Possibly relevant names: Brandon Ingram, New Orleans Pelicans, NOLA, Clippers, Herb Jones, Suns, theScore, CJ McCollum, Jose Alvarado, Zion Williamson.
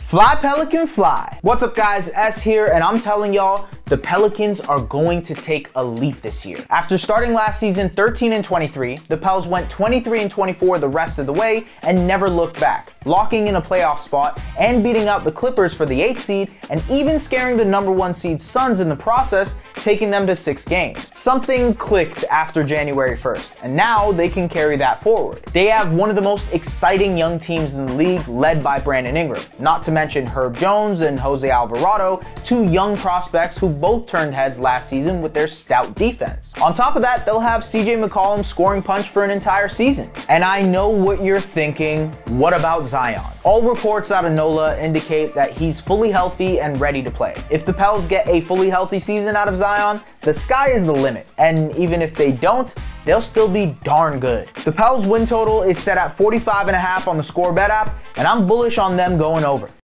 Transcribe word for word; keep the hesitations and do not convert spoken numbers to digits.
Fly Pelican fly. What's up guys, S here, and I'm telling y'all, the Pelicans are going to take a leap this year. After starting last season thirteen and twenty-three, the Pels went twenty-three and twenty-four the rest of the way and never looked back, locking in a playoff spot and beating out the Clippers for the eighth seed and even scaring the number one seed Suns in the process, taking them to six games. Something clicked after January first, and now they can carry that forward. They have one of the most exciting young teams in the league, led by Brandon Ingram, not to mention Herb Jones and Jose Alvarado, two young prospects who both turned heads last season with their stout defense. On top of that, they'll have C J McCollum scoring punch for an entire season. And I know what you're thinking, what about Zion? All reports out of NOLA indicate that he's fully healthy and ready to play. If the Pels get a fully healthy season out of Zion, the sky is the limit. And even if they don't, they'll still be darn good. The Pels win total is set at forty-five and a half on the Score Bet app, and I'm bullish on them going over.